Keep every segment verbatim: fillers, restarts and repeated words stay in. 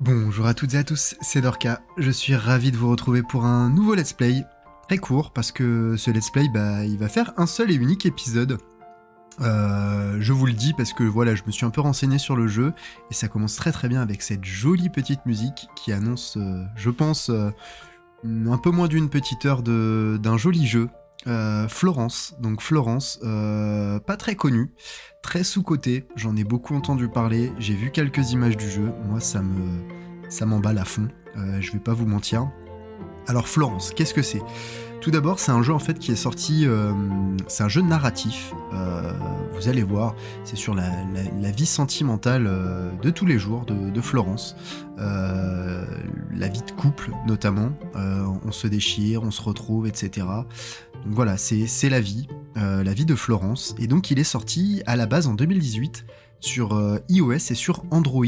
Bonjour à toutes et à tous, c'est Dorca, je suis ravi de vous retrouver pour un nouveau let's play, très court parce que ce let's play, bah, il va faire un seul et unique épisode. Euh, je vous le dis parce que voilà, je me suis un peu renseigné sur le jeu et ça commence très très bien avec cette jolie petite musique qui annonce, euh, je pense, euh, un peu moins d'une petite heure d'un joli jeu. Euh, Florence, donc Florence, euh, pas très connue, très sous-cotée, j'en ai beaucoup entendu parler, j'ai vu quelques images du jeu, moi ça me, ça m'emballe à fond, euh, je vais pas vous mentir. Alors Florence, qu'est-ce que c'est? Tout d'abord, c'est un jeu en fait qui est sorti, euh, c'est un jeu narratif, euh, vous allez voir, c'est sur la, la, la vie sentimentale euh, de tous les jours de, de Florence, euh, la vie de couple notamment, euh, on se déchire, on se retrouve, et cetera. Donc voilà, c'est la vie, euh, la vie de Florence, et donc il est sorti à la base en deux mille dix-huit sur euh, iOS et sur Android.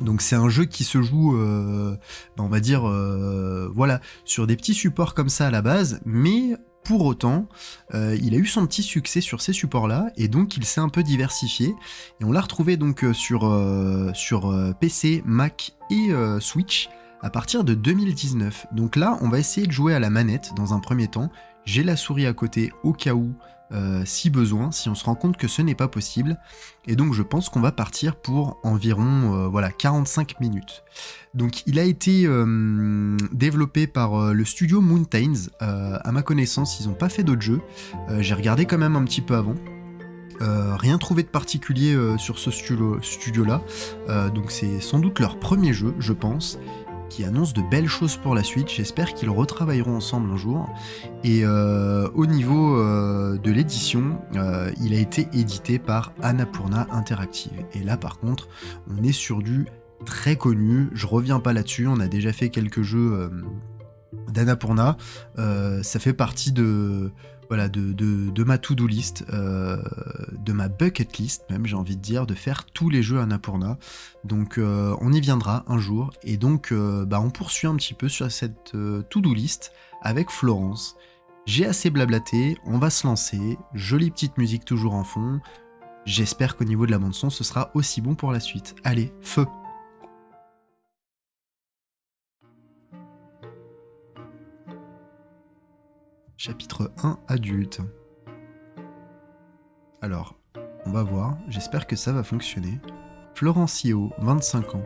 Donc c'est un jeu qui se joue, euh, ben on va dire, euh, voilà, sur des petits supports comme ça à la base, mais pour autant, euh, il a eu son petit succès sur ces supports-là, et donc il s'est un peu diversifié, et on l'a retrouvé donc sur, euh, sur euh, P C, Mac et euh, Switch à partir de deux mille dix-neuf. Donc là, on va essayer de jouer à la manette dans un premier temps, j'ai la souris à côté au cas où, Euh, si besoin, si on se rend compte que ce n'est pas possible, et donc je pense qu'on va partir pour environ euh, voilà, quarante-cinq minutes. Donc il a été euh, développé par euh, le studio Mountains, euh, à ma connaissance ils n'ont pas fait d'autres jeux, euh, j'ai regardé quand même un petit peu avant, euh, rien trouvé de particulier euh, sur ce studio, studio là, euh, donc c'est sans doute leur premier jeu je pense, qui annonce de belles choses pour la suite, j'espère qu'ils retravailleront ensemble un jour, et euh, au niveau euh, de l'édition, euh, il a été édité par Annapurna Interactive, et là par contre, on est sur du très connu, je reviens pas là-dessus, on a déjà fait quelques jeux euh, d'Annapurna, euh, ça fait partie de... Voilà, de, de, de ma to-do list, euh, de ma bucket list même, j'ai envie de dire, de faire tous les jeux Annapurna. Donc euh, on y viendra un jour, et donc euh, bah, on poursuit un petit peu sur cette euh, to-do list avec Florence. J'ai assez blablaté, on va se lancer, jolie petite musique toujours en fond, j'espère qu'au niveau de la bande-son ce sera aussi bon pour la suite. Allez, feu! Chapitre un, adulte. Alors, on va voir, j'espère que ça va fonctionner. Florencio, vingt-cinq ans.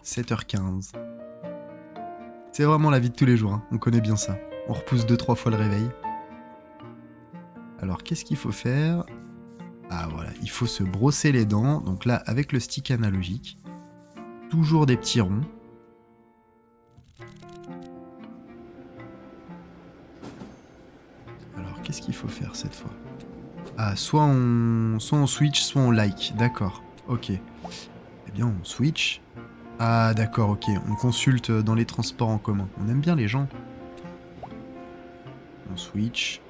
sept heures quinze. C'est vraiment la vie de tous les jours, hein. On connaît bien ça. On repousse deux trois fois le réveil. Alors, qu'est-ce qu'il faut faire? Ah voilà, il faut se brosser les dents, donc là, avec le stick analogique. Toujours des petits ronds. Qu'est-ce qu'il faut faire cette fois? Ah, soit on... soit on switch, soit on like. D'accord, ok. Eh bien, on switch. Ah, d'accord, ok. On consulte dans les transports en commun. On aime bien les gens. On switch.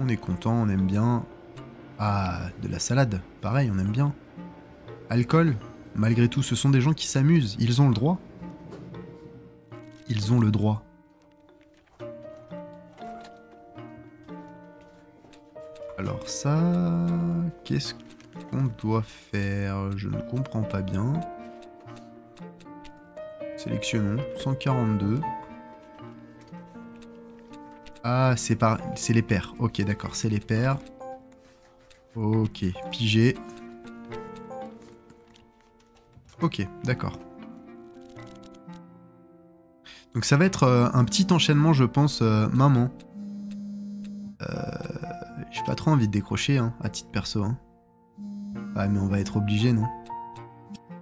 On est content, on aime bien. Ah, de la salade. Pareil, on aime bien. Alcool. Malgré tout, ce sont des gens qui s'amusent. Ils ont le droit. Ils ont le droit. Alors ça, qu'est-ce qu'on doit faire? Je ne comprends pas bien. Sélectionnons, cent quarante-deux. Ah, c'est par... c'est les paires. Ok, d'accord, c'est les paires. Ok, pigé. Ok, d'accord. Donc ça va être euh, un petit enchaînement, je pense, euh, maman. Euh... J'ai pas trop envie de décrocher, hein, à titre perso. Hein. Ah, mais on va être obligé, non?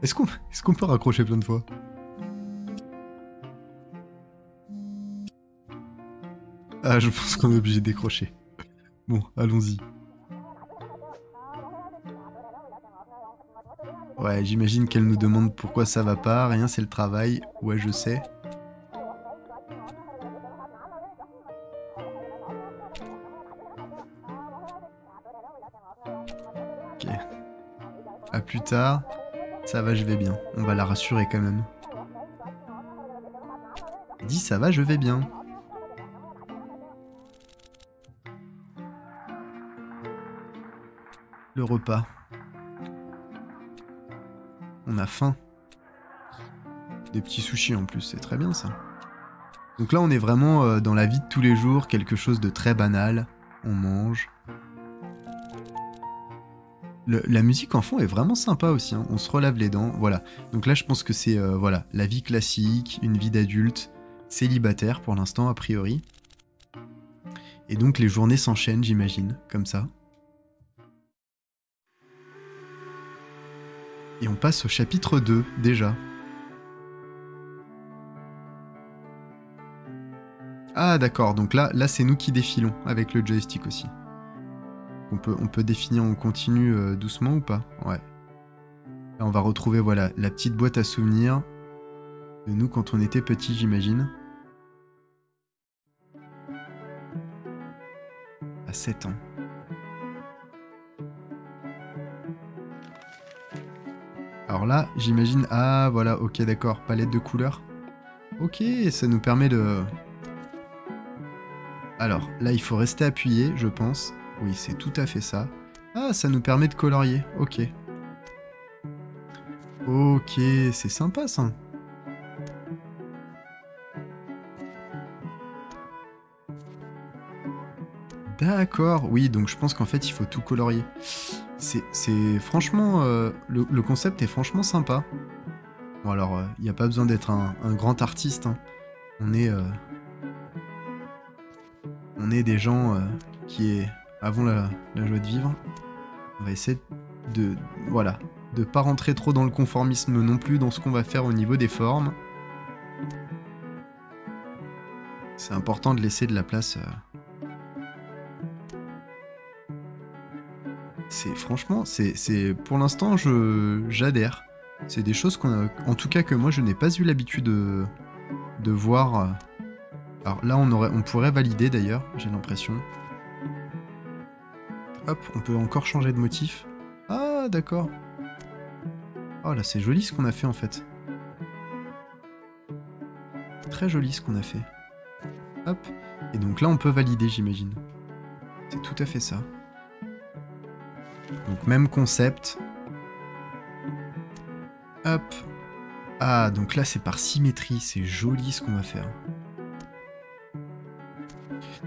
Est-ce qu'on est-ce qu'on peut raccrocher plein de fois? Ah, je pense qu'on est obligé de décrocher. Bon, allons-y. Ouais, j'imagine qu'elle nous demande pourquoi ça va pas. Rien, c'est le travail. Ouais, je sais. Plus tard, ça va, je vais bien. On va la rassurer quand même. Elle dit ça va, je vais bien. Le repas. On a faim. Des petits sushis en plus, c'est très bien ça. Donc là on est vraiment dans la vie de tous les jours, quelque chose de très banal. On mange. Le, la musique en fond est vraiment sympa aussi, hein. On se relave les dents, voilà. Donc là je pense que c'est euh, voilà, la vie classique, une vie d'adulte, célibataire pour l'instant a priori. Et donc les journées s'enchaînent j'imagine, comme ça. Et on passe au chapitre deux déjà. Ah d'accord, donc là, là c'est nous qui défilons avec le joystick aussi. On peut, on peut définir en continu euh, doucement ou pas? Ouais. Là on va retrouver voilà, la petite boîte à souvenirs de nous quand on était petit j'imagine. À sept ans. Alors là, j'imagine... Ah voilà, ok d'accord, palette de couleurs. Ok, ça nous permet de... Alors, là il faut rester appuyé, je pense. Oui, c'est tout à fait ça. Ah, ça nous permet de colorier, ok. Ok, c'est sympa ça. D'accord, oui, donc je pense qu'en fait il faut tout colorier. C'est franchement... Euh, le, le concept est franchement sympa. Bon alors, il n'y a pas besoin d'être un, un grand artiste, hein. On est... Euh, on est des gens... Euh, qui est avant la, la joie de vivre. On va essayer de, de voilà, de pas rentrer trop dans le conformisme non plus dans ce qu'on va faire au niveau des formes. C'est important de laisser de la place. C'est franchement, c'est c'est pour l'instant je j'adhère. C'est des choses qu'on a, en tout cas que moi je n'ai pas eu l'habitude de, de voir. Alors là on aurait, on pourrait valider d'ailleurs, j'ai l'impression. Hop, on peut encore changer de motif. Ah, d'accord. Oh là, c'est joli ce qu'on a fait en fait. Très joli ce qu'on a fait. Hop. Et donc là, on peut valider, j'imagine. C'est tout à fait ça. Donc, même concept. Hop. Ah, donc là, c'est par symétrie. C'est joli ce qu'on va faire.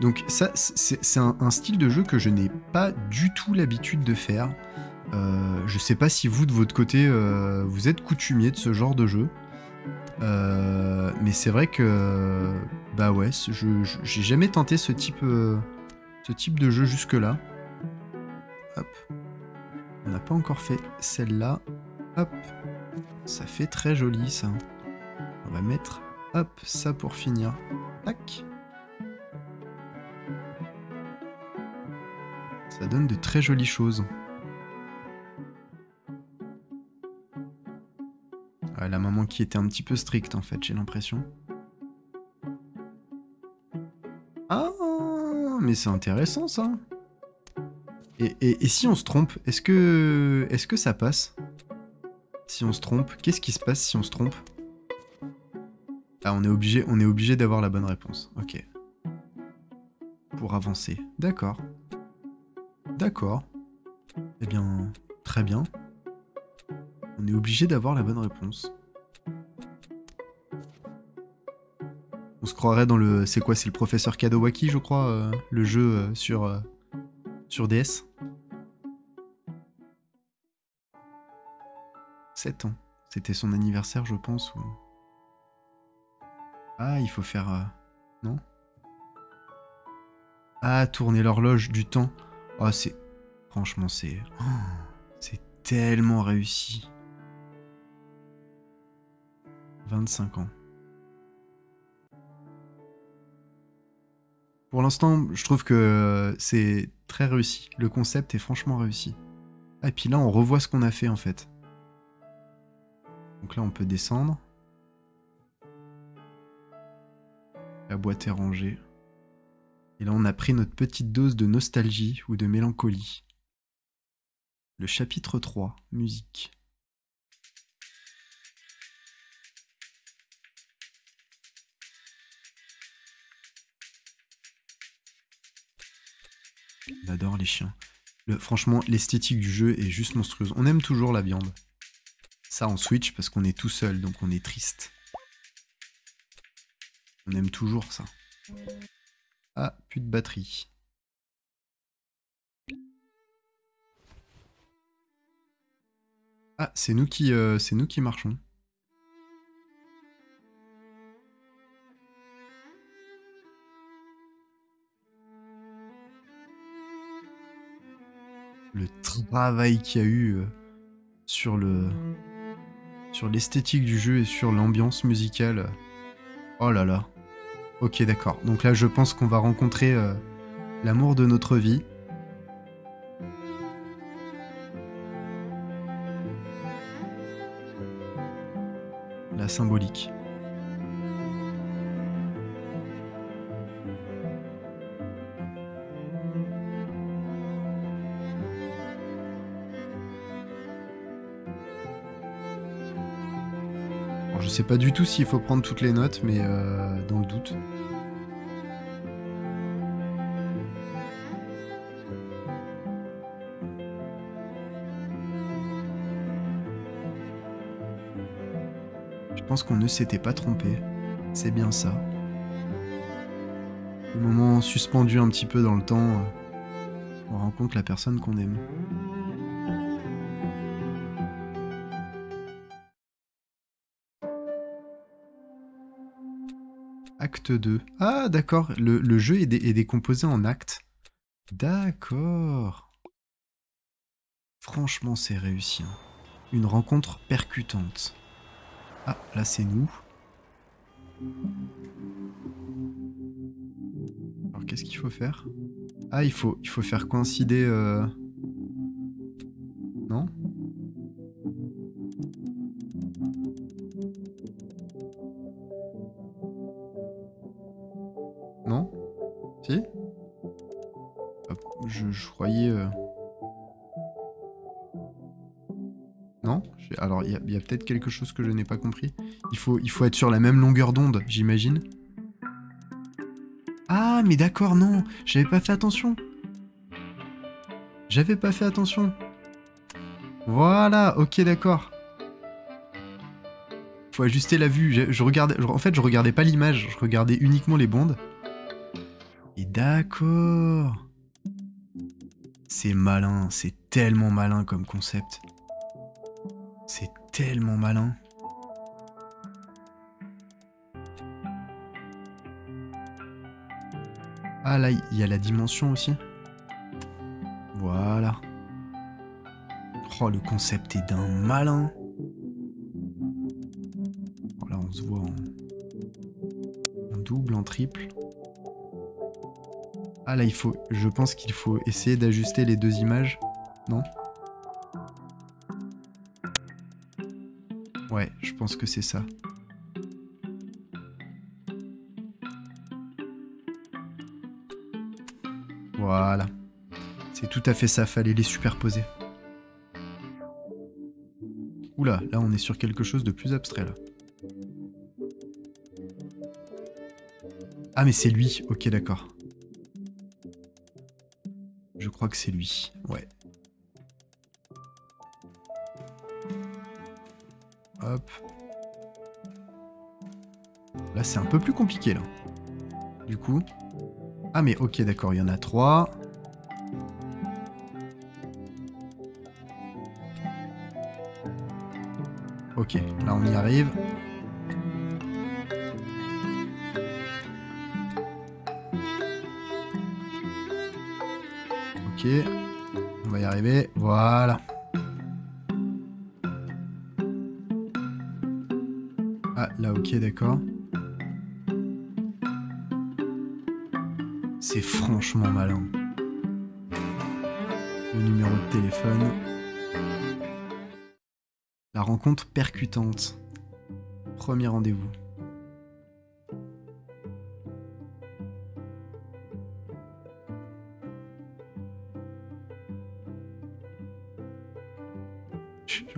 Donc ça, c'est un, un style de jeu que je n'ai pas du tout l'habitude de faire. Euh, je sais pas si vous, de votre côté, euh, vous êtes coutumier de ce genre de jeu. Euh, mais c'est vrai que... Bah ouais, je j'ai jamais tenté ce type, euh, ce type de jeu jusque-là. Hop. On n'a pas encore fait celle-là. Hop. Ça fait très joli, ça. On va mettre, hop, ça pour finir. Tac. Ça donne de très jolies choses. Ouais, la maman qui était un petit peu stricte en fait, j'ai l'impression. Ah, mais c'est intéressant ça. Et, et, et si on se trompe, est-ce que, est-ce que ça passe? Si on se trompe, qu'est-ce qui se passe si on se trompe? Ah, on est obligé, on est obligé d'avoir la bonne réponse. Ok. Pour avancer. D'accord. D'accord. Eh bien, très bien. On est obligé d'avoir la bonne réponse. On se croirait dans le... C'est quoi? C'est le professeur Kadowaki, je crois, euh, le jeu euh, sur, euh, sur D S. sept ans. C'était son anniversaire, je pense. Ou... Ah, il faut faire... Euh... Non? Ah, tourner l'horloge du temps. Oh, c'est... Franchement, c'est... Oh, c'est tellement réussi. vingt-cinq ans. Pour l'instant, je trouve que c'est très réussi. Le concept est franchement réussi. Ah, et puis là, on revoit ce qu'on a fait, en fait. Donc là, on peut descendre. La boîte est rangée. Et là, on a pris notre petite dose de nostalgie ou de mélancolie. Le chapitre trois, musique. On adore les chiens. Le, franchement, l'esthétique du jeu est juste monstrueuse. On aime toujours la viande. Ça, on switch parce qu'on est tout seul, donc on est triste. On aime toujours ça. Ah, plus de batterie. Ah, c'est nous qui, euh, c'est nous qui marchons. Le travail qu'il y a eu euh, sur le sur l'esthétique du jeu et sur l'ambiance musicale. Oh là là. Ok, d'accord. Donc là, je pense qu'on va rencontrer euh, l'amour de notre vie. La symbolique. Alors, je sais pas du tout s'il faut prendre toutes les notes, mais euh, dans le doute. Je pense qu'on ne s'était pas trompé, c'est bien ça. Au moment suspendu un petit peu dans le temps, on rencontre la personne qu'on aime. Acte deux. Ah d'accord, le, le jeu est, dé, est décomposé en actes. D'accord. Franchement c'est réussi. Hein. Une rencontre percutante. Ah, là c'est nous. Alors qu'est-ce qu'il faut faire? Ah, il faut, il faut faire coïncider... Euh... Non? Non? Si? Hop, je, je croyais... Euh... Non? Alors, il y a, y a peut-être quelque chose que je n'ai pas compris. Il faut, il faut être sur la même longueur d'onde, j'imagine. Ah, mais d'accord, non. J'avais pas fait attention. J'avais pas fait attention. Voilà, ok, d'accord. Faut ajuster la vue. Je, je regardais, je, en fait, je regardais pas l'image. Je regardais uniquement les bandes. Et d'accord. C'est malin. C'est tellement malin comme concept. C'est tellement malin. Ah là, il y a la dimension aussi. Voilà. Oh, le concept est d'un malin. Oh, là, on se voit en... en double, en triple. Ah là, il faut... Je pense qu'il faut essayer d'ajuster les deux images. Non ? Ouais, je pense que c'est ça. Voilà. C'est tout à fait ça, fallait les superposer. Oula, là on est sur quelque chose de plus abstrait là. Ah mais c'est lui, ok d'accord. Je crois que c'est lui, ouais. Hop. Là, c'est un peu plus compliqué, là. Du coup... Ah, mais ok, d'accord, il y en a trois. Ok, là, on y arrive. Ok, on va y arriver. Voilà. Là, ok, d'accord. C'est franchement malin. Le numéro de téléphone. La rencontre percutante. Premier rendez-vous.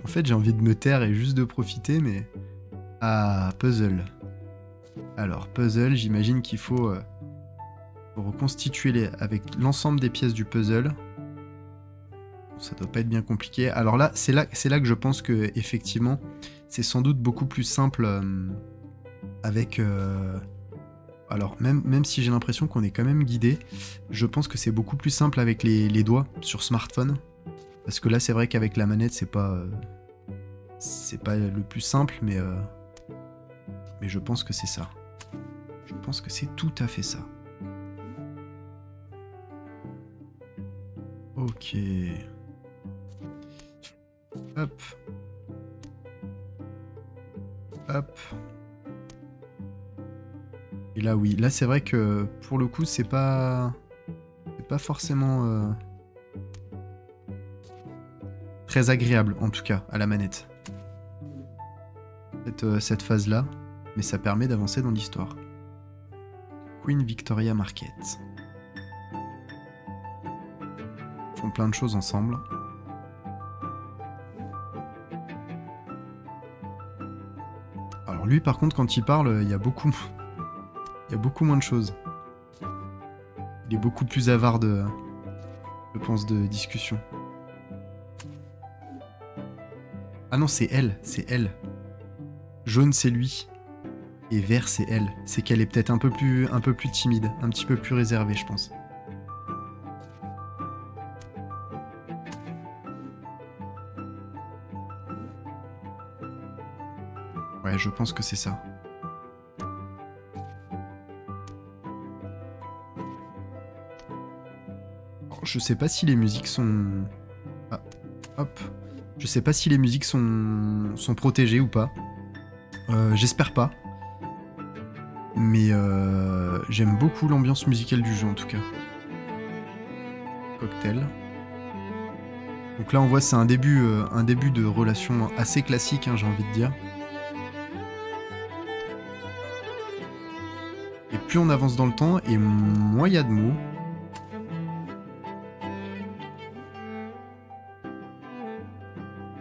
En fait, j'ai envie de me taire et juste de profiter, mais... Ah, puzzle. Alors, puzzle, j'imagine qu'il faut euh, reconstituer les, avec l'ensemble des pièces du puzzle. Ça doit pas être bien compliqué. Alors là, c'est là, c'est là que je pense que effectivement, c'est sans doute beaucoup plus simple euh, avec... Euh, alors, même, même si j'ai l'impression qu'on est quand même guidé, je pense que c'est beaucoup plus simple avec les, les doigts sur smartphone. Parce que là, c'est vrai qu'avec la manette, c'est pas... Euh, c'est pas le plus simple, mais... Euh, mais je pense que c'est ça. Je pense que c'est tout à fait ça. Ok... Hop. Hop. Et là oui, là c'est vrai que pour le coup c'est pas... C'est pas forcément... Euh... très agréable en tout cas à la manette. Cette, euh, cette phase là, mais ça permet d'avancer dans l'histoire. Queen Victoria Market. Ils font plein de choses ensemble. Lui, par contre, quand il parle, il y a beaucoup, il y a beaucoup moins de choses. Il est beaucoup plus avare de, je pense, de discussion. Ah non, c'est elle, c'est elle. Jaune, c'est lui. Et vert, c'est elle. C'est qu'elle est peut-être un peu plus, un peu plus timide, un petit peu plus réservée, je pense. Je pense que c'est ça. Je sais pas si les musiques sont... Ah, hop. Je sais pas si les musiques sont, sont protégées ou pas. Euh, J'espère pas. Mais euh, j'aime beaucoup l'ambiance musicale du jeu en tout cas. Cocktail. Donc là on voit c'est un début, euh, un début de relation assez classique, hein, j'ai envie de dire. Plus on avance dans le temps et moins il y a de mots.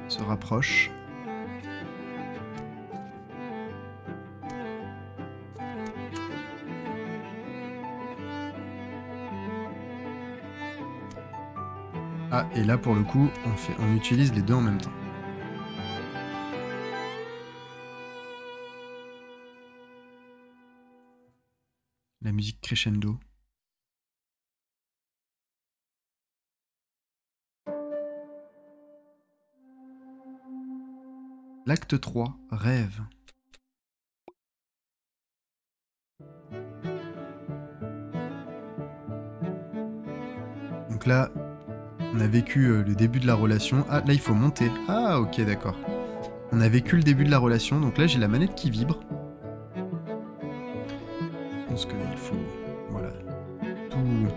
On se rapproche. Ah, et là pour le coup, on fait, on utilise les deux en même temps. La musique crescendo. L'acte trois, rêve. Donc là, on a vécu le début de la relation. Ah, là, il faut monter. Ah, ok, d'accord. On a vécu le début de la relation. Donc là, j'ai la manette qui vibre. Je pense qu'il faut... Voilà. Tout...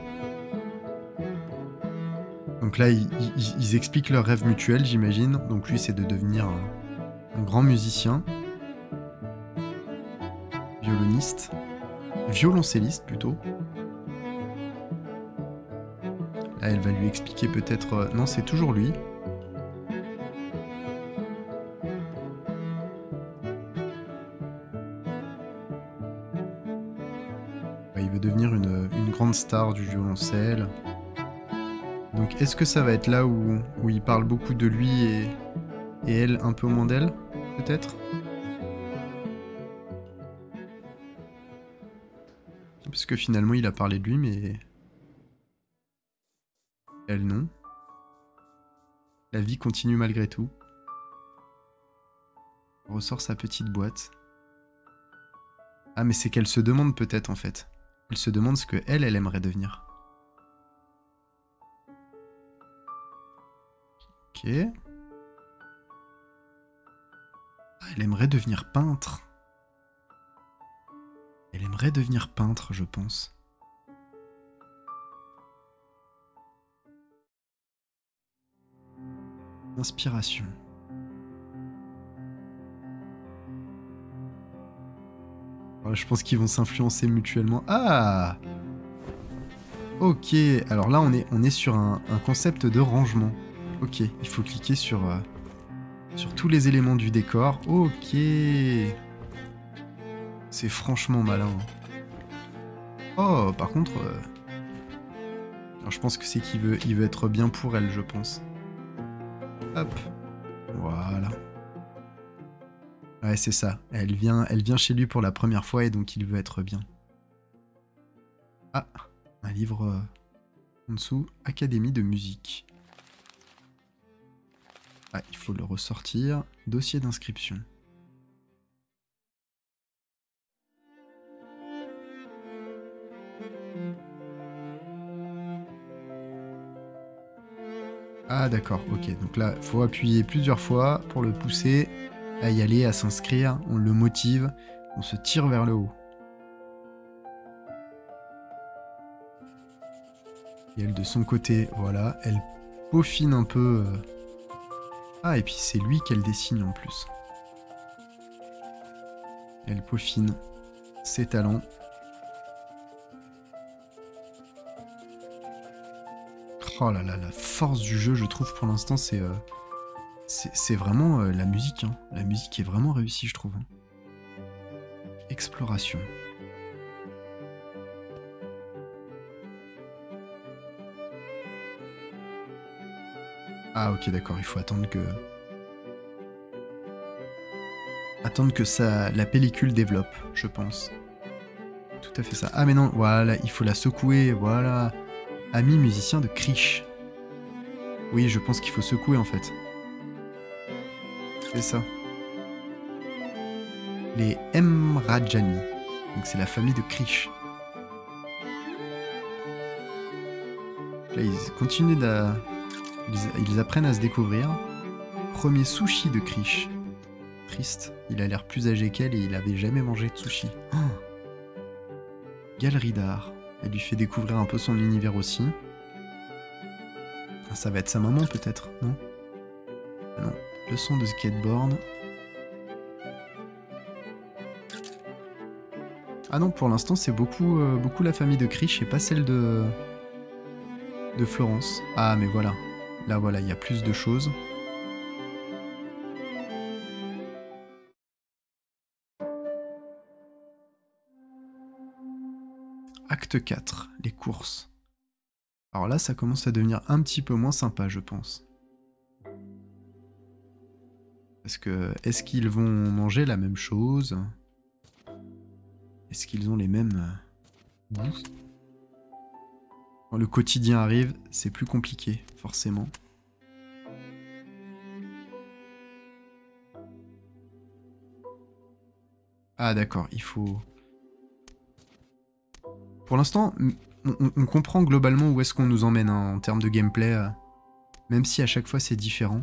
Donc là, ils, ils, ils expliquent leur rêve mutuel, j'imagine. Donc lui, c'est de devenir un, un grand musicien. Violoniste. Violoncelliste, plutôt. Là, elle va lui expliquer peut-être... Non, c'est toujours lui. Star du violoncelle. Donc est-ce que ça va être là où, où il parle beaucoup de lui et, et elle un peu moins d'elle, peut-être? Parce que finalement il a parlé de lui mais elle non. La vie continue malgré tout. On ressort sa petite boîte. Ah mais c'est qu'elle se demande peut-être en fait. Elle se demande ce que elle, elle aimerait devenir. Ok. Ah, elle aimerait devenir peintre. Elle aimerait devenir peintre, je pense. Inspiration. Je pense qu'ils vont s'influencer mutuellement. Ah! Ok, alors là on est, on est sur un, un concept de rangement. Ok, il faut cliquer sur, euh, sur tous les éléments du décor. Ok! C'est franchement malin. Oh, par contre... Euh... Alors, je pense que c'est qu'il veut, il veut être bien pour elle, je pense. Hop. Voilà. Ouais, c'est ça. Elle vient, elle vient chez lui pour la première fois et donc il veut être bien. Ah, un livre euh, en dessous. Académie de musique. Ah, il faut le ressortir. Dossier d'inscription. Ah d'accord, ok. Donc là, il faut appuyer plusieurs fois pour le pousser à y aller, à s'inscrire. On le motive, on se tire vers le haut. Et elle, de son côté, voilà, elle peaufine un peu. Ah, et puis c'est lui qu'elle dessine en plus. Elle peaufine ses talents. Oh là là, la force du jeu, je trouve, pour l'instant, c'est euh, c'est vraiment euh, la musique. Hein. La musique est vraiment réussie, je trouve. Hein. Exploration. Ah ok, d'accord, il faut attendre que... Attendre que ça... la pellicule développe, je pense. Tout à fait ça. Ah mais non, voilà, il faut la secouer, voilà. Ami musicien de Krish. Oui, je pense qu'il faut secouer, en fait. C'est ça. Les M. Rajani. Donc c'est la famille de Krish. Là, ils continuent de... Ils apprennent à se découvrir. Premier sushi de Krish. Triste. Il a l'air plus âgé qu'elle et il n'avait jamais mangé de sushi. Oh. Galerie d'art. Elle lui fait découvrir un peu son univers aussi. Ça va être sa maman peut-être, non? Non. Leçon de skateboard. Ah non, pour l'instant c'est beaucoup, euh, beaucoup la famille de Krish et pas celle de... de Florence. Ah mais voilà. Là voilà, il y a plus de choses. Acte quatre, les courses. Alors là, ça commence à devenir un petit peu moins sympa, je pense. Parce que, est-ce qu'ils vont manger la même chose? Est-ce qu'ils ont les mêmes goûts? Quand le quotidien arrive, c'est plus compliqué, forcément. Ah d'accord, il faut... Pour l'instant, on, on comprend globalement où est-ce qu'on nous emmène hein, en termes de gameplay, euh, même si à chaque fois c'est différent.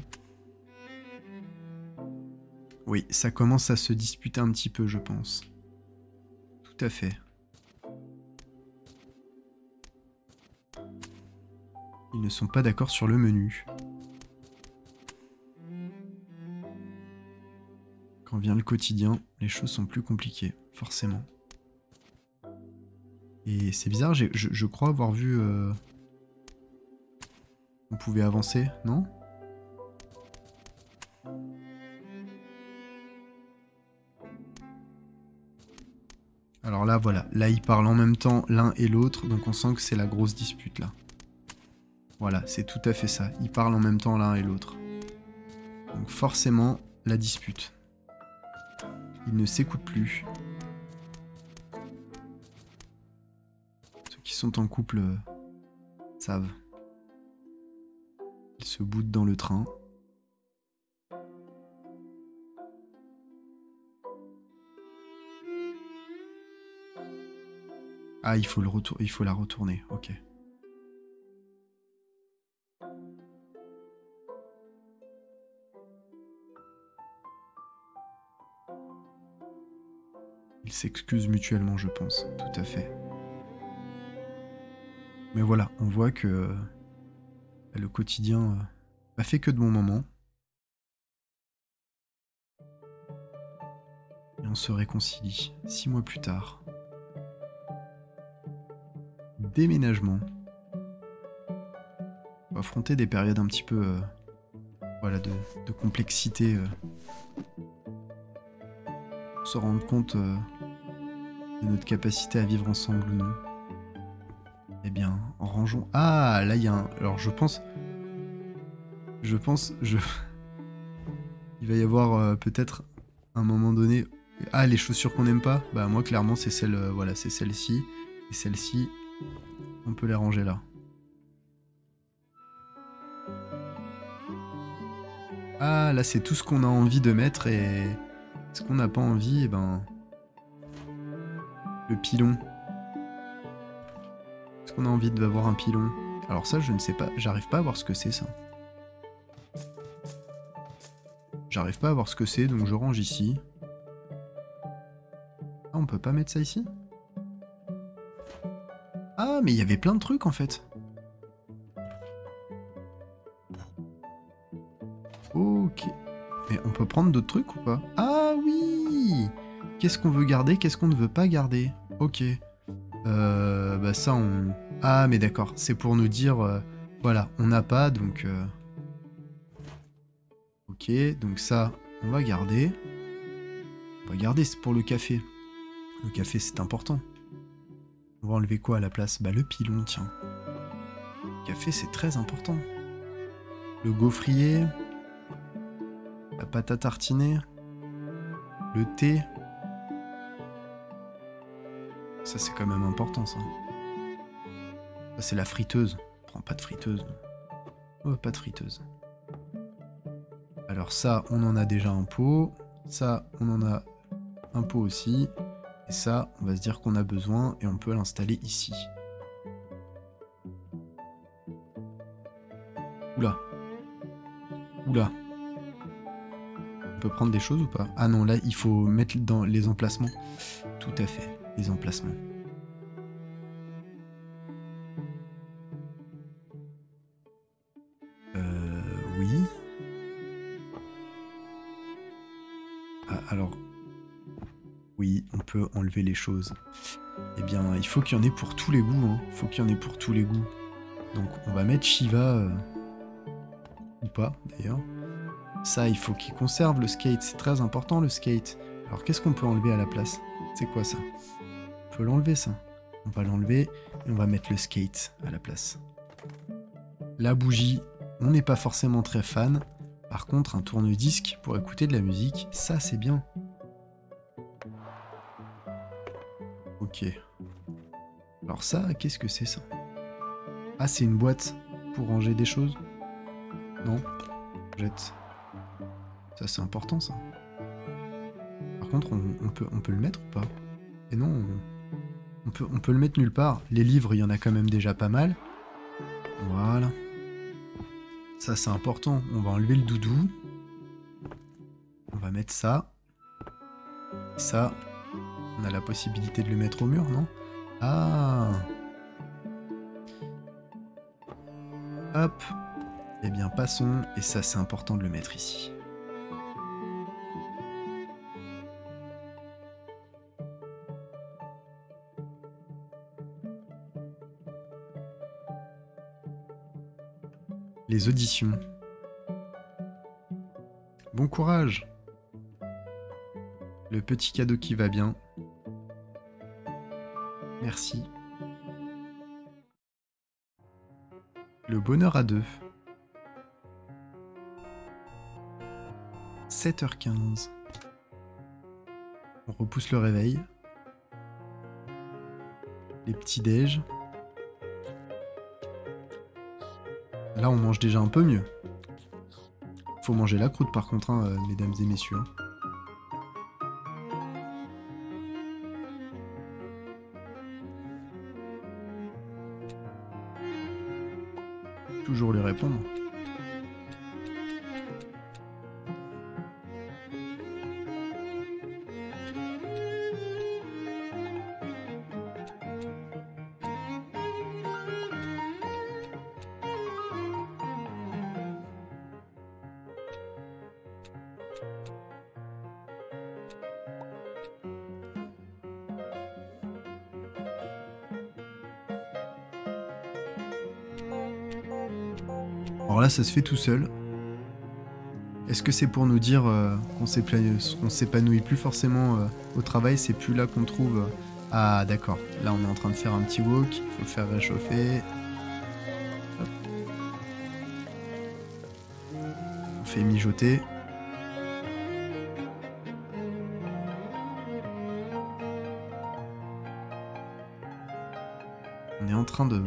Oui, ça commence à se disputer un petit peu, je pense. Tout à fait. Ils ne sont pas d'accord sur le menu. Quand vient le quotidien, les choses sont plus compliquées, forcément. Et c'est bizarre, je, je crois avoir vu... Euh, on pouvait avancer, non? Alors là, voilà. Là, ils parlent en même temps l'un et l'autre, donc on sent que c'est la grosse dispute, là. Voilà, c'est tout à fait ça. Ils parlent en même temps l'un et l'autre. Donc forcément, la dispute. Ils ne s'écoutent plus. Qui sont en couple euh, savent. Ils se boutent dans le train. Ah, il faut le retour, il faut la retourner. Ok. Ils s'excusent mutuellement, je pense. Tout à fait. Mais voilà, on voit que euh, le quotidien n'a euh, fait que de bons moments. Et on se réconcilie, six mois plus tard. Déménagement. On va affronter des périodes un petit peu euh, voilà, de, de complexité. Euh. On se rendre compte euh, de notre capacité à vivre ensemble ou non. Eh bien, rangeons... Ah, là, il y a un... Alors, je pense... je pense... Je... Il va y avoir euh, peut-être un moment donné... Ah, les chaussures qu'on n'aime pas. Bah moi, clairement, c'est celle, euh, voilà, c'est celle-ci. Et celle-ci, on peut les ranger là. Ah, là, c'est tout ce qu'on a envie de mettre et ce qu'on n'a pas envie, et eh ben... Le pilon. Est-ce qu'on a envie d'avoir un pilon? Alors ça, je ne sais pas. J'arrive pas à voir ce que c'est, ça. J'arrive pas à voir ce que c'est, donc je range ici. Ah, on peut pas mettre ça ici? Ah, mais il y avait plein de trucs, en fait. Ok. Mais on peut prendre d'autres trucs ou pas? Ah oui! Qu'est-ce qu'on veut garder? Qu'est-ce qu'on ne veut pas garder? Ok. Euh, bah ça, on... Ah, mais d'accord. C'est pour nous dire... Euh, voilà, on n'a pas, donc... Euh... Ok, donc ça, on va garder. On va garder, c'est pour le café. Le café, c'est important. On va enlever quoi à la place? Bah, le pilon, tiens. Le café, c'est très important. Le gaufrier... La pâte à tartiner, le thé. Ça, c'est quand même important, ça. Ça, c'est la friteuse. On prend pas de friteuse. Oh, pas de friteuse. Alors ça, on en a déjà un pot. Ça, on en a un pot aussi. Et ça, on va se dire qu'on a besoin et on peut l'installer ici. Oula. Oula. Peut prendre des choses ou pas? Ah non, là il faut mettre dans les emplacements. Tout à fait, les emplacements. Euh, oui. Ah, alors, oui, on peut enlever les choses. Eh bien, il faut qu'il y en ait pour tous les goûts. Hein. Il faut qu'il y en ait pour tous les goûts. Donc, on va mettre Shiva euh, ou pas d'ailleurs. Ça, il faut qu'il conserve le skate. C'est très important, le skate. Alors, qu'est-ce qu'on peut enlever à la place? C'est quoi, ça? On peut l'enlever, ça. On va l'enlever et on va mettre le skate à la place. La bougie, on n'est pas forcément très fan. Par contre, un tourne-disque pour écouter de la musique, ça, c'est bien. Ok. Alors ça, qu'est-ce que c'est, ça? Ah, c'est une boîte pour ranger des choses? Non. Jette. Ça, c'est important, ça. Par contre, on, on, peut, on peut le mettre ou pas? Et non, on, on, peut, on peut le mettre nulle part. Les livres, il y en a quand même déjà pas mal. Voilà. Ça, c'est important. On va enlever le doudou. On va mettre ça. Ça, on a la possibilité de le mettre au mur, non? Ah! Hop. Eh bien, passons. Et ça, c'est important de le mettre ici. Les auditions. Bon courage. Le petit cadeau qui va bien. Merci. Le bonheur à deux. sept heures quinze. On repousse le réveil. Les petits déj. Là, on mange déjà un peu mieux. Faut manger la croûte, par contre, hein, euh, mesdames et messieurs. Hein. Toujours lui répondre. Là, ça se fait tout seul. Est-ce que c'est pour nous dire euh, qu'on s'épanouit plus forcément euh, au travail? C'est plus là qu'on trouve... Euh... Ah, d'accord. Là, on est en train de faire un petit wok. Il faut le faire réchauffer. Hop. fait mijoter. On est en train de,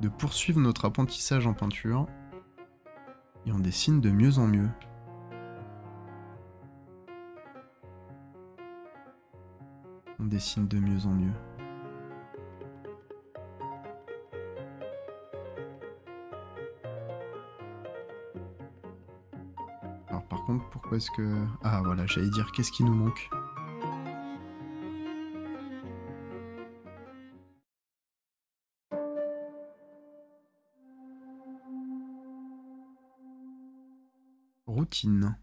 de poursuivre notre apprentissage en peinture. Et on dessine de mieux en mieux. On dessine de mieux en mieux. Alors par contre, pourquoi est-ce que... Ah voilà, j'allais dire, qu'est-ce qui nous manque ? Routine.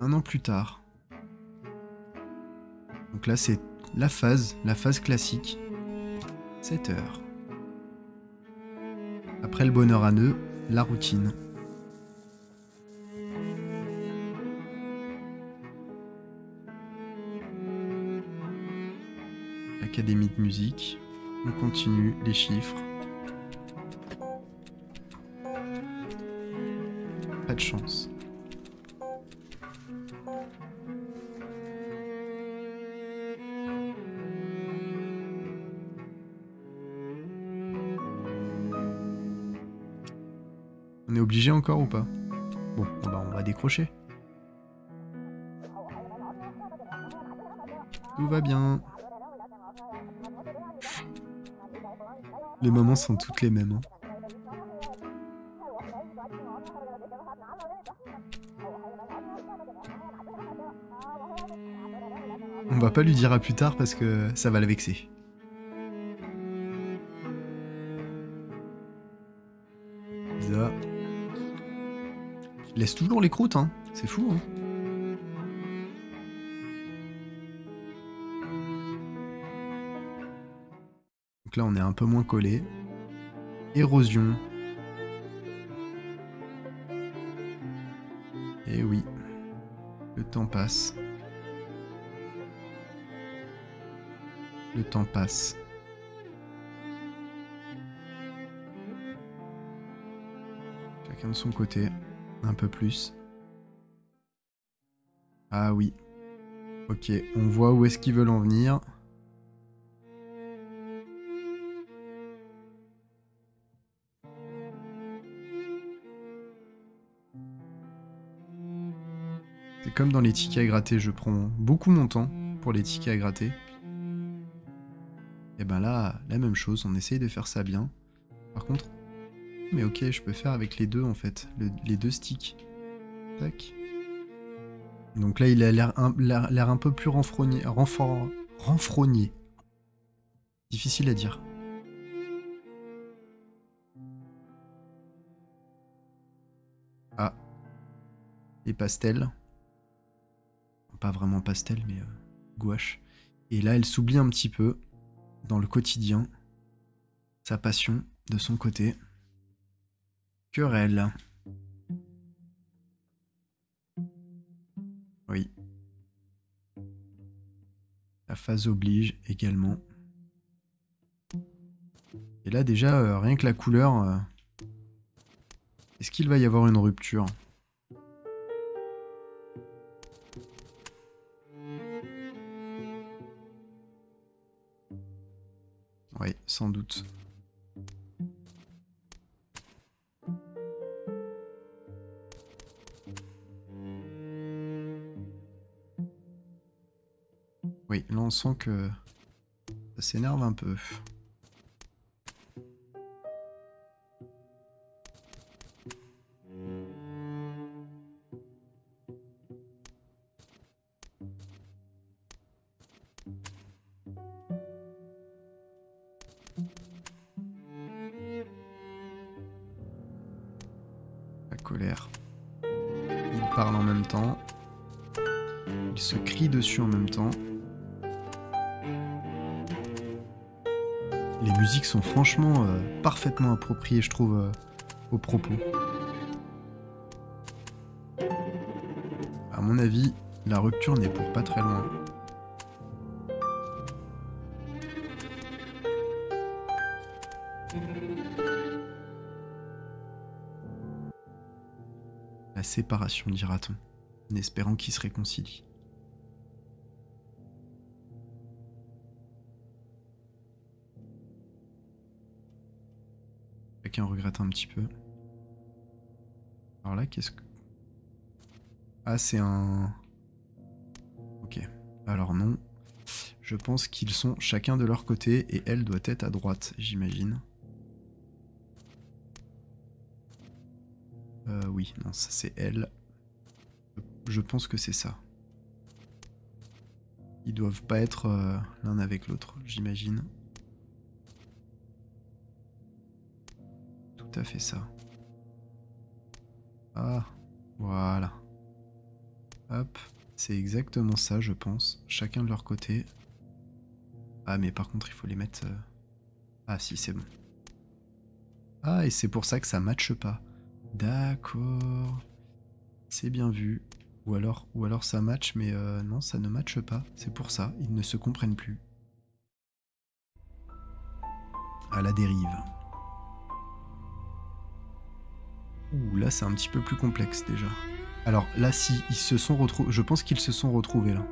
Un an plus tard. Donc là c'est la phase, la phase classique. sept heures. Après le bonheur à nœuds, la routine. Académie de musique. On continue les chiffres. Pas de chance. On est obligé encore ou pas? Bon, bah on va décrocher. Tout va bien. Les moments sont toutes les mêmes. Hein. On va pas lui dire à plus tard parce que ça va la vexer. Lisa. Laisse toujours les croûtes, hein. C'est fou, hein. Donc là, on est un peu moins collé. Érosion. Et oui, le temps passe. Le temps passe. Chacun de son côté, un peu plus. Ah oui. Ok, on voit où est-ce qu'ils veulent en venir. C'est comme dans les tickets à gratter, je prends beaucoup mon temps pour les tickets à gratter. Et ben là, la même chose, on essaye de faire ça bien. Par contre, mais ok, je peux faire avec les deux en fait, le, les deux sticks. Tac. Donc là, il a l'air un, l'air un peu plus renfrogné, renfor, renfrogné. Difficile à dire. Ah. Les pastels. Pas vraiment pastel, mais euh, gouache. Et là, elle s'oublie un petit peu. Dans le quotidien, sa passion de son côté, querelle. Oui. La phase oblige également. Et là déjà, euh, rien que la couleur, euh, est-ce qu'il va y avoir une rupture ? Oui, sans doute. Oui, là on sent que ça s'énerve un peu. En même temps, les musiques sont franchement euh, parfaitement appropriées, je trouve, euh, aux propos. À mon avis, la rupture n'est pour pas très loin. la séparation, dira-t-on, en espérant qu'ils se réconcilient. Chacun regrette un petit peu. Alors là, qu'est-ce que... Ah, c'est un... Ok. Alors non. Je pense qu'ils sont chacun de leur côté et elle doit être à droite, j'imagine. Euh, oui, non, ça c'est elle. Je pense que c'est ça. Ils doivent pas être euh, l'un avec l'autre, j'imagine. Tout à fait ça. Ah, voilà. Hop, c'est exactement ça, je pense. Chacun de leur côté. Ah, mais par contre, il faut les mettre... Euh... Ah, si, c'est bon. Ah, et c'est pour ça que ça matche pas. D'accord. C'est bien vu. Ou alors, ou alors ça match, mais euh, non, ça ne matche pas. C'est pour ça, ils ne se comprennent plus. À la dérive. Ouh, là c'est un petit peu plus complexe déjà. Alors là, si, ils se sont retrouvés... Je pense qu'ils se sont retrouvés là.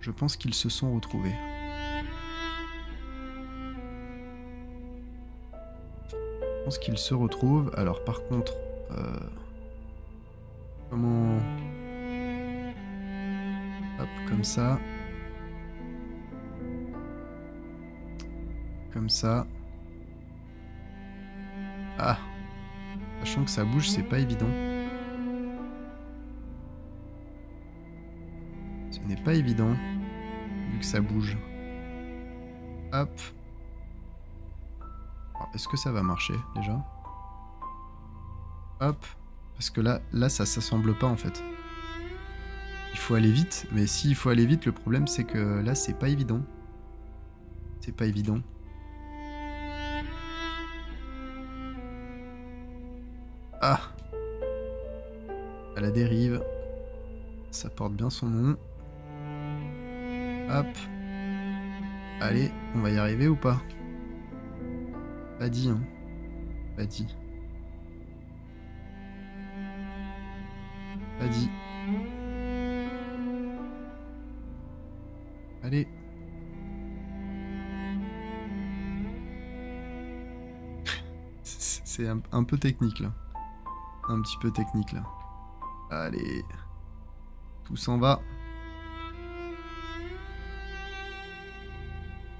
Je pense qu'ils se sont retrouvés. Je pense qu'ils se retrouvent. Alors par contre... Euh... Comment... Hop, comme ça. Comme ça. Ah, sachant que ça bouge, c'est pas évident. Ce n'est pas évident, vu que ça bouge. Hop. Est-ce que ça va marcher, déjà? Hop. Parce que là, là ça s'assemble pas, en fait. Il faut aller vite, mais s'il faut aller vite, le problème, c'est que là, c'est pas évident. C'est pas évident. Ah, à la dérive, ça porte bien son nom. Hop, allez, on va y arriver ou pas? Pas dit, hein, pas dit. Pas dit. Allez. C'est un, un peu technique là. Un petit peu technique là. Allez. Tout s'en va.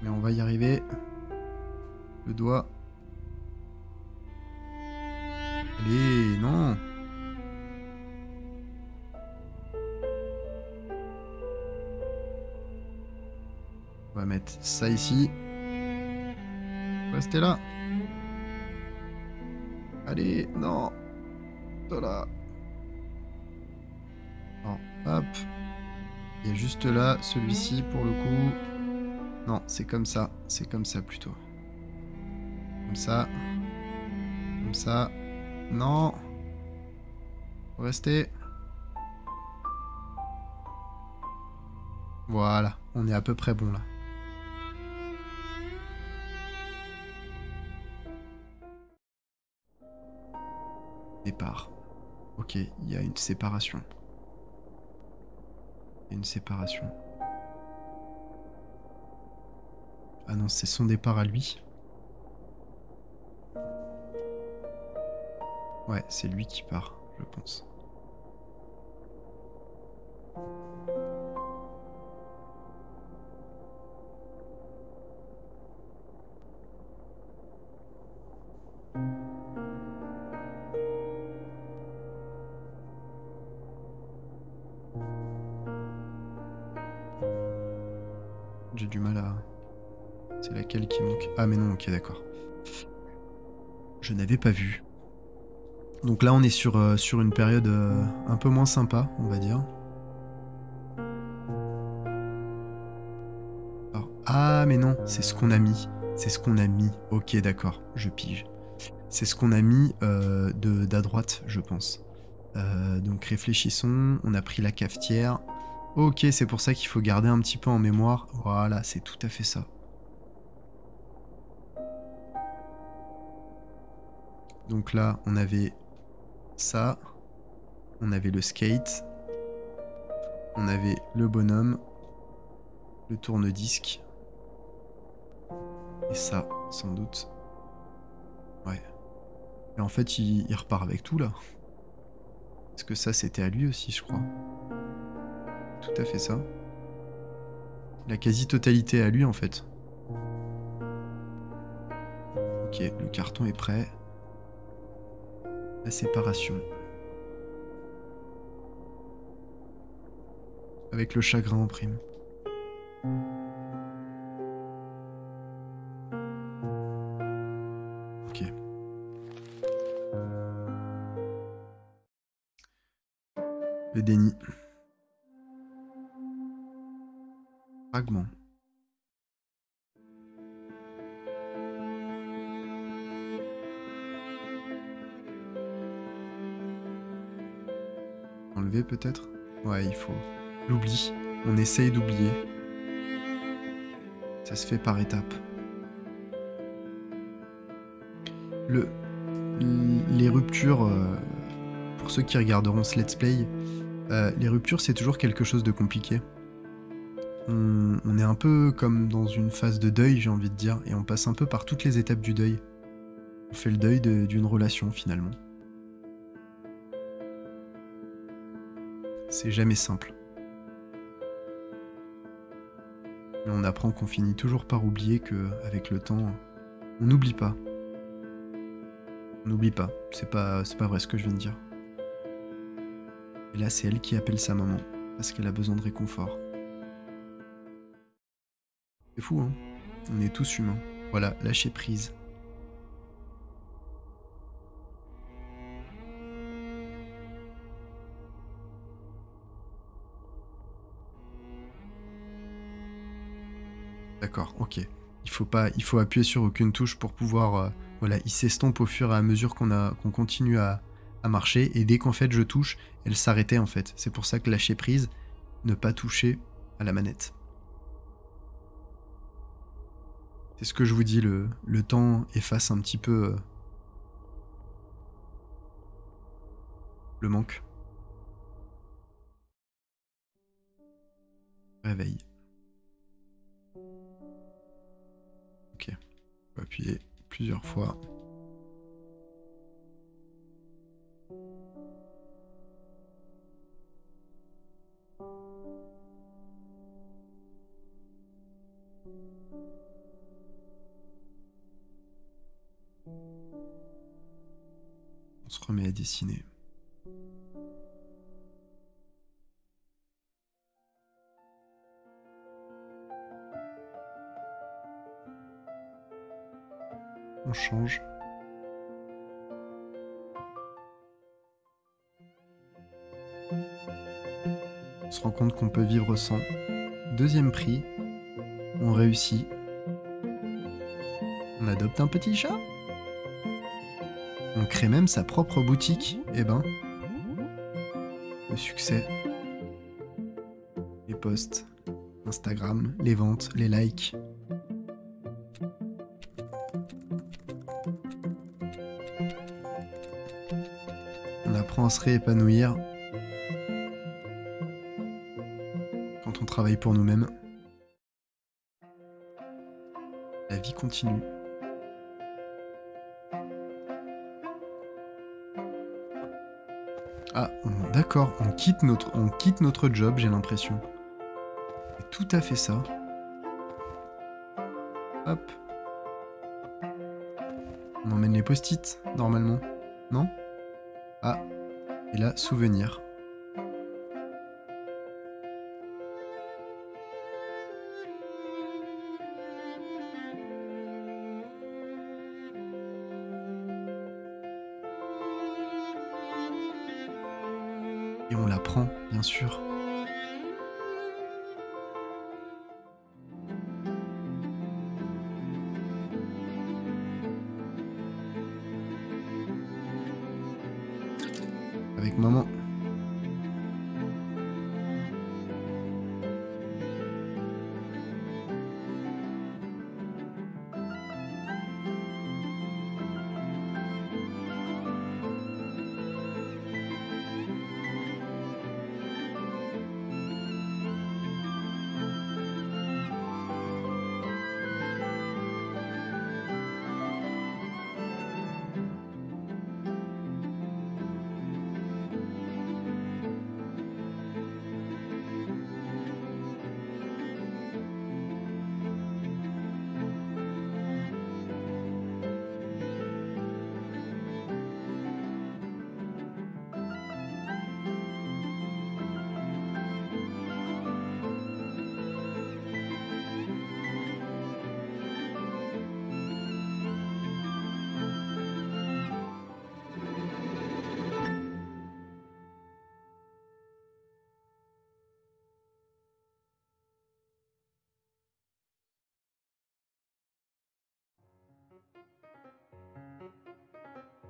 Mais on va y arriver. Le doigt. Allez, non. On va mettre ça ici. Restez là. Allez, non. Voilà. Alors, hop. Il y a juste là, celui-ci pour le coup. Non, c'est comme ça. C'est comme ça plutôt. Comme ça. Comme ça. Non. Restez. Voilà. On est à peu près bon là. Départ. Ok, il y a une séparation. Une séparation. Ah non, c'est son départ à lui. Ouais, c'est lui qui part, je pense. Ah mais non, ok, d'accord. Je n'avais pas vu. Donc là, on est sur, euh, sur une période euh, un peu moins sympa, on va dire. Alors, ah mais non, c'est ce qu'on a mis. C'est ce qu'on a mis. Ok, d'accord, je pige. C'est ce qu'on a mis euh, de d'à droite, je pense. Euh, donc réfléchissons, on a pris la cafetière. Ok, c'est pour ça qu'il faut garder un petit peu en mémoire. Voilà, c'est tout à fait ça. Donc là, on avait ça. On avait le skate. On avait le bonhomme. Le tourne-disque. Et ça, sans doute. Ouais. Et en fait, il, il repart avec tout, là. Parce que ça, c'était à lui aussi, je crois. Tout à fait ça. La quasi-totalité à lui, en fait. Ok, le carton est prêt. La séparation. Avec le chagrin en prime. Ok. Le déni. Fragment. Enlever peut-être? Ouais, il faut. L'oubli. On essaye d'oublier. Ça se fait par étapes. Le... Les ruptures, euh, pour ceux qui regarderont ce let's play, euh, les ruptures, c'est toujours quelque chose de compliqué. On, on est un peu comme dans une phase de deuil, j'ai envie de dire, et on passe un peu par toutes les étapes du deuil. On fait le deuil d'une relation, finalement. C'est jamais simple. Mais on apprend qu'on finit toujours par oublier que, avec le temps, on n'oublie pas. On n'oublie pas. C'est pas, c'est pas vrai ce que je viens de dire. Et là, c'est elle qui appelle sa maman, parce qu'elle a besoin de réconfort. C'est fou, hein? On est tous humains. Voilà, lâcher prise. D'accord, ok. Il faut pas, il faut appuyer sur aucune touche pour pouvoir... Euh, voilà, il s'estompe au fur et à mesure qu'on a, qu'on continue à, à marcher. Et dès qu'en fait je touche, elle s'arrêtait en fait. C'est pour ça que lâcher prise, ne pas toucher à la manette. C'est ce que je vous dis, le, le temps efface un petit peu euh, le manque. Réveil. Ok, on va appuyer plusieurs fois. On se remet à dessiner. On change. On se rend compte qu'on peut vivre sans. Deuxième prix. On réussit. On adopte un petit chat. On crée même sa propre boutique. Eh ben. Le succès. Les posts. Instagram. Les ventes. Les likes. On se réépanouir quand on travaille pour nous-mêmes. La vie continue. Ah, d'accord, on quitte notre, on quitte notre job, j'ai l'impression. C'est tout à fait ça. Hop. On emmène les post-it, normalement. Non? Ah. Et là, souvenir. Et on la prend, bien sûr. Maman.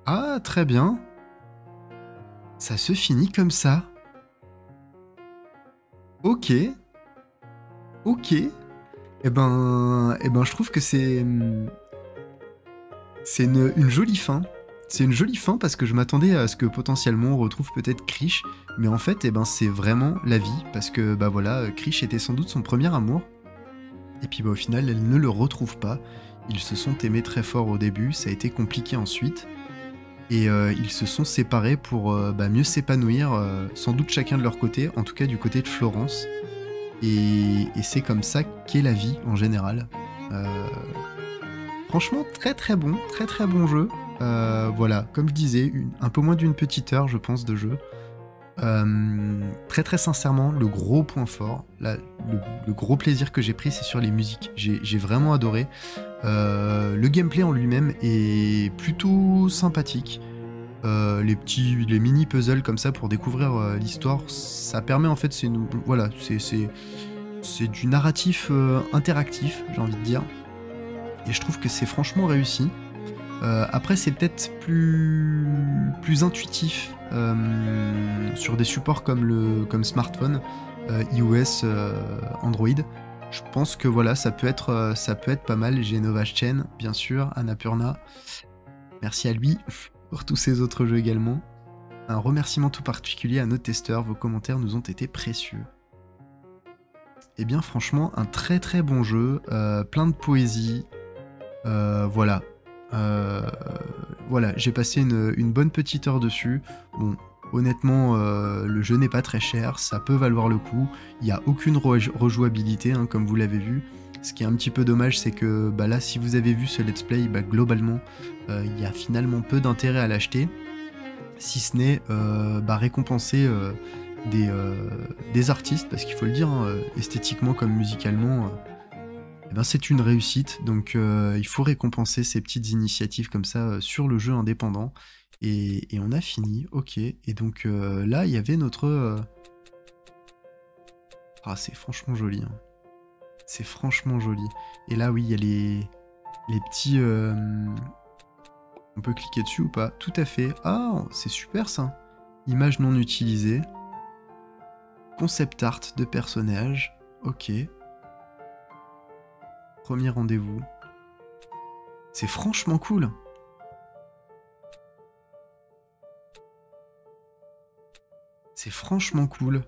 Ah, très bien. Ça se finit comme ça. Ok. Ok. Eh ben, eh ben je trouve que c'est... C'est une, une jolie fin. C'est une jolie fin parce que je m'attendais à ce que potentiellement on retrouve peut-être Krish, mais en fait, eh ben, c'est vraiment la vie, parce que bah voilà, Krish était sans doute son premier amour, et puis bah, au final, elle ne le retrouve pas. Ils se sont aimés très fort au début, ça a été compliqué ensuite, et euh, ils se sont séparés pour euh, bah, mieux s'épanouir, euh, sans doute chacun de leur côté, en tout cas du côté de Florence, et, et c'est comme ça qu'est la vie en général. Euh... Franchement, très très bon, très très bon jeu. Euh, voilà, comme je disais, une, un peu moins d'une petite heure, je pense, de jeu. Euh, très très sincèrement, le gros point fort, la, le, le gros plaisir que j'ai pris, c'est sur les musiques. J'ai vraiment adoré. Euh, le gameplay en lui-même est plutôt sympathique. Euh, les petits, les mini puzzles comme ça pour découvrir euh, l'histoire, ça permet en fait, c'est voilà, c'est du narratif euh, interactif, j'ai envie de dire. Et je trouve que c'est franchement réussi. Euh, après, c'est peut-être plus, plus intuitif euh, sur des supports comme le comme smartphone, euh, iOS, euh, Android. Je pense que voilà, ça peut être, ça peut être pas mal. Genova Chen, bien sûr, Annapurna. Merci à lui pour tous ces autres jeux également. Un remerciement tout particulier à nos testeurs. Vos commentaires nous ont été précieux. Eh bien, franchement, un très très bon jeu, euh, plein de poésie. Euh, voilà, euh, voilà, j'ai passé une, une bonne petite heure dessus. Bon, honnêtement, euh, le jeu n'est pas très cher, ça peut valoir le coup. Il n'y a aucune re- rejouabilité, hein, comme vous l'avez vu. Ce qui est un petit peu dommage, c'est que bah là, si vous avez vu ce let's play, bah, globalement, euh, il y a finalement peu d'intérêt à l'acheter, si ce n'est euh, bah, récompenser euh, des, euh, des artistes, parce qu'il faut le dire, hein, esthétiquement comme musicalement. Euh, Ben c'est une réussite, donc euh, il faut récompenser ces petites initiatives comme ça euh, sur le jeu indépendant. Et, et on a fini, ok. Et donc euh, là, il y avait notre... Euh... Ah, c'est franchement joli. Hein. C'est franchement joli. Et là, oui, il y a les, les petits... Euh... On peut cliquer dessus ou pas? Tout à fait. Ah, c'est super ça. Images non utilisées. Concept art de personnages. Ok. Premier rendez-vous. C'est franchement cool. C'est franchement cool.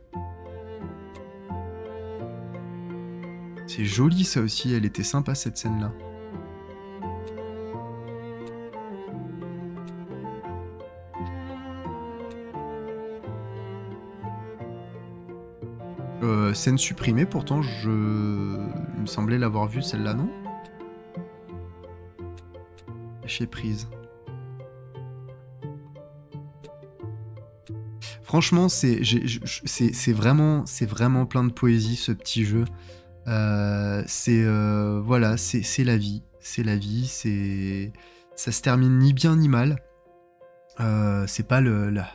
C'est joli ça aussi, elle était sympa cette scène-là. Euh, scène supprimée, pourtant je... Il me semblait l'avoir vue celle-là, non? Lâcher prise. Franchement, c'est vraiment, vraiment plein de poésie ce petit jeu. Euh, c'est euh, voilà, c'est la vie. C'est la vie, c'est... Ça se termine ni bien ni mal. Euh, c'est pas le, la,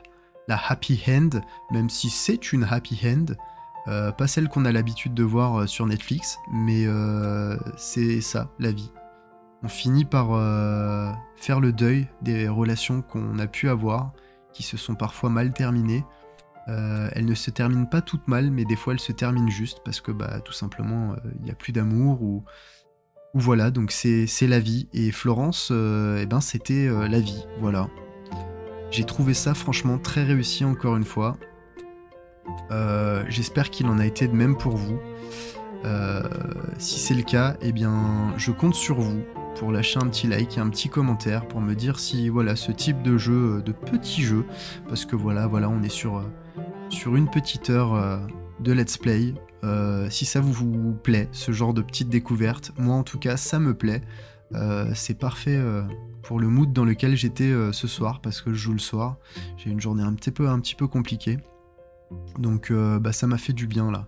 la happy end, même si c'est une happy end. Euh, pas celle qu'on a l'habitude de voir sur Netflix, mais euh, c'est ça, la vie. On finit par euh, faire le deuil des relations qu'on a pu avoir, qui se sont parfois mal terminées. Euh, elles ne se terminent pas toutes mal, mais des fois elles se terminent juste, parce que bah, tout simplement, il n'y a plus d'amour, ou, ou voilà, donc c'est la vie. Et Florence, euh, eh ben, c'était euh, la vie, voilà. J'ai trouvé ça franchement très réussi encore une fois. Euh, j'espère qu'il en a été de même pour vous. Euh, si c'est le cas, eh bien, je compte sur vous pour lâcher un petit like et un petit commentaire pour me dire si voilà ce type de jeu, de petit jeu, parce que voilà, voilà, on est sur sur une petite heure euh, de let's play. Euh, si ça vous, vous plaît, ce genre de petite découverte, moi en tout cas, ça me plaît. Euh, c'est parfait. Euh... pour le mood dans lequel j'étais euh, ce soir, parce que je joue le soir. J'ai une journée un petit peu, un petit peu compliquée. Donc euh, bah, ça m'a fait du bien là.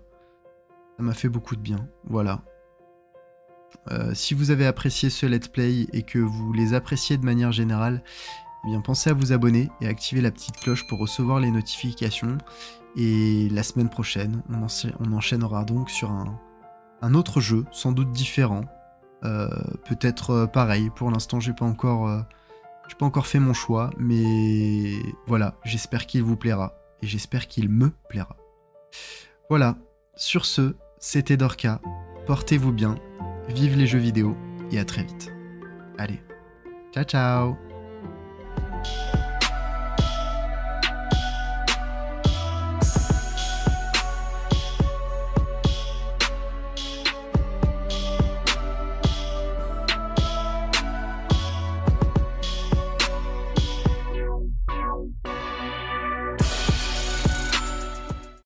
Ça m'a fait beaucoup de bien. Voilà. Euh, si vous avez apprécié ce let's play et que vous les appréciez de manière générale, eh bien, pensez à vous abonner et activer la petite cloche pour recevoir les notifications. Et la semaine prochaine, on, encha on enchaînera donc sur un, un autre jeu, sans doute différent. Euh, Peut-être euh, pareil. Pour l'instant, j'ai pas encore... Euh, J'ai pas encore fait mon choix, mais voilà, j'espère qu'il vous plaira. Et j'espère qu'il me plaira. Voilà, sur ce, c'était Dorca. Portez-vous bien, vive les jeux vidéo, et à très vite. Allez, ciao ciao.